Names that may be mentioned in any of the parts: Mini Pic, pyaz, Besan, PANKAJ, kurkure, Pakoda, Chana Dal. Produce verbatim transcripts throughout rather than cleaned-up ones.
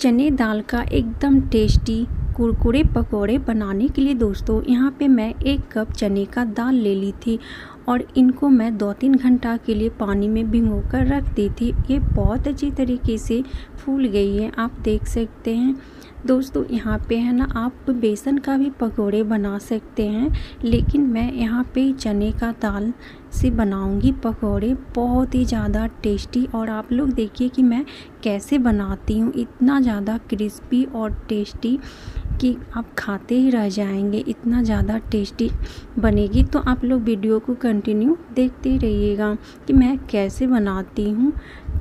चने दाल का एकदम टेस्टी कुरकुरे पकोड़े बनाने के लिए दोस्तों यहाँ पे मैं एक कप चने का दाल ले ली थी और इनको मैं दो तीन घंटा के लिए पानी में भिगो कर रख दी थी। ये बहुत अच्छी तरीके से फूल गई है, आप देख सकते हैं। दोस्तों यहाँ पे है ना, आप बेसन का भी पकोड़े बना सकते हैं, लेकिन मैं यहाँ पे चने का दाल से बनाऊंगी पकोड़े। बहुत ही ज़्यादा टेस्टी, और आप लोग देखिए कि मैं कैसे बनाती हूँ। इतना ज़्यादा क्रिस्पी और टेस्टी कि आप खाते ही रह जाएंगे, इतना ज़्यादा टेस्टी बनेगी। तो आप लोग वीडियो को कंटिन्यू देखते रहिएगा कि मैं कैसे बनाती हूँ।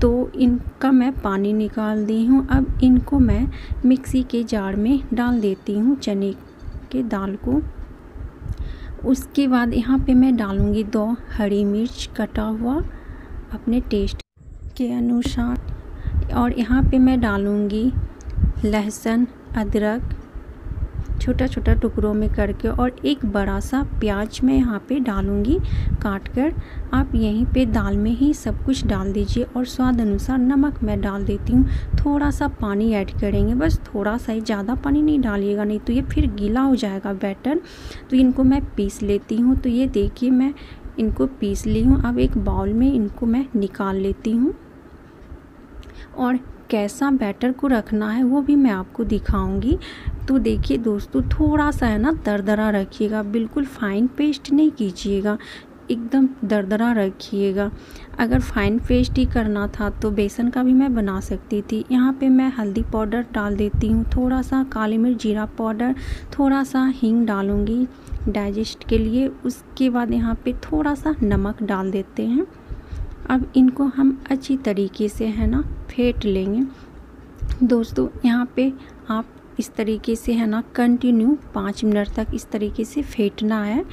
तो इनका मैं पानी निकाल दी हूँ। अब इनको मैं मिक्सी के जार में डाल देती हूँ, चने के दाल को। उसके बाद यहाँ पे मैं डालूँगी दो हरी मिर्च कटा हुआ अपने टेस्ट के अनुसार, और यहाँ पे मैं डालूँगी लहसुन अदरक छोटा छोटा टुकड़ों में करके, और एक बड़ा सा प्याज मैं यहाँ पे डालूँगी काट कर। आप यहीं पे दाल में ही सब कुछ डाल दीजिए, और स्वाद अनुसार नमक मैं डाल देती हूँ। थोड़ा सा पानी ऐड करेंगे, बस थोड़ा सा ही, ज़्यादा पानी नहीं डालिएगा, नहीं तो ये फिर गीला हो जाएगा बैटर। तो इनको मैं पीस लेती हूँ। तो ये देखिए मैं इनको पीस ली हूँ। अब एक बाउल में इनको मैं निकाल लेती हूँ, और कैसा बैटर को रखना है वो भी मैं आपको दिखाऊंगी। तो देखिए दोस्तों, थोड़ा सा है ना दरदरा रखिएगा, बिल्कुल फाइन पेस्ट नहीं कीजिएगा, एकदम दरदरा रखिएगा। अगर फाइन पेस्ट ही करना था तो बेसन का भी मैं बना सकती थी। यहाँ पे मैं हल्दी पाउडर डाल देती हूँ, थोड़ा सा काली मिर्च जीरा पाउडर, थोड़ा सा हींग डालूँगी डाइजेस्ट के लिए। उसके बाद यहाँ पर थोड़ा सा नमक डाल देते हैं। अब इनको हम अच्छी तरीके से है ना फेंट लेंगे। दोस्तों यहाँ पे आप इस तरीके से है ना कंटिन्यू पाँच मिनट तक इस तरीके से फेंटना है।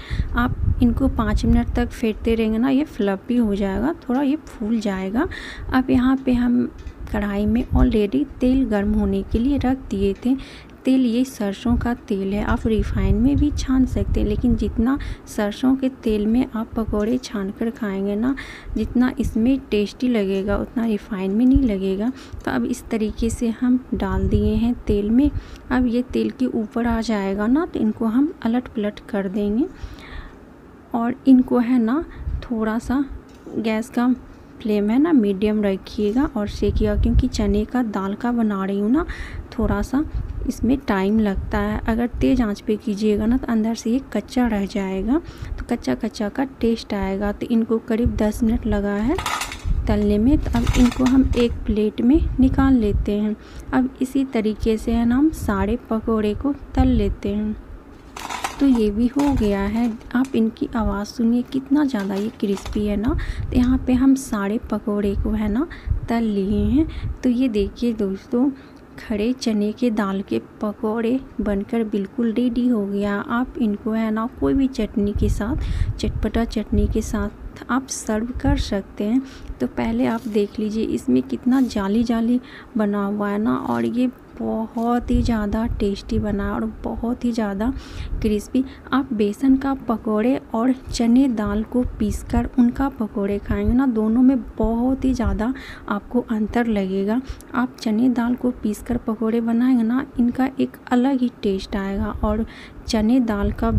आप इनको पाँच मिनट तक फेंटते रहेंगे ना, ये फ्लफी हो जाएगा, थोड़ा ये फूल जाएगा। अब यहाँ पे हम कढ़ाई में ऑलरेडी तेल गर्म होने के लिए रख दिए थे। तेल ये सरसों का तेल है, आप रिफाइन में भी छान सकते हैं, लेकिन जितना सरसों के तेल में आप पकोड़े छान कर खाएँगे ना, जितना इसमें टेस्टी लगेगा उतना रिफाइन में नहीं लगेगा। तो अब इस तरीके से हम डाल दिए हैं तेल में। अब ये तेल के ऊपर आ जाएगा ना, तो इनको हम अलट पलट कर देंगे, और इनको है ना थोड़ा सा गैस का फ्लेम है ना मीडियम रखिएगा और सेकिएगा, क्योंकि चने का दाल का बना रही हूँ ना, थोड़ा सा इसमें टाइम लगता है। अगर तेज़ आंच पे कीजिएगा ना तो अंदर से ये कच्चा रह जाएगा, तो कच्चा कच्चा का टेस्ट आएगा। तो इनको करीब दस मिनट लगा है तलने में। तो अब इनको हम एक प्लेट में निकाल लेते हैं। अब इसी तरीके से है ना हम सारे पकोड़े को तल लेते हैं। तो ये भी हो गया है। आप इनकी आवाज़ सुनिए कितना ज़्यादा ये क्रिस्पी है ना। तो यहाँ पे हम सारे पकोड़े को है ना तल लिए हैं। तो ये देखिए दोस्तों, खड़े चने के दाल के पकोड़े बनकर बिल्कुल रेडी हो गया। आप इनको है ना कोई भी चटनी के साथ, चटपटा चटनी के साथ आप सर्व कर सकते हैं। तो पहले आप देख लीजिए इसमें कितना जाली जाली बना हुआ है ना, और ये बहुत ही ज़्यादा टेस्टी बना और बहुत ही ज़्यादा क्रिस्पी। आप बेसन का पकोड़े और चने दाल को पीसकर उनका पकोड़े खाएंगे ना, दोनों में बहुत ही ज़्यादा आपको अंतर लगेगा। आप चने दाल को पीसकर पकोड़े बनाएंगे ना, इनका एक अलग ही टेस्ट आएगा, और चने दाल का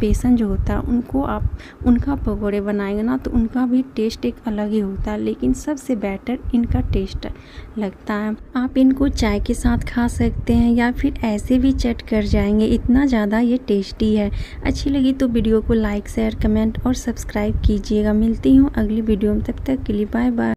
बेसन जो होता है उनको आप उनका पकोड़े बनाएंगे ना, तो उनका भी टेस्ट एक अलग ही होता है। लेकिन सबसे बेटर इनका टेस्ट लगता है। आप इनको चाय के साथ खा सकते हैं, या फिर ऐसे भी चट कर जाएंगे, इतना ज़्यादा ये टेस्टी है। अच्छी लगी तो वीडियो को लाइक शेयर कमेंट और सब्सक्राइब कीजिएगा। मिलती हूँ अगली वीडियो में, तब तक के लिए बाय बाय।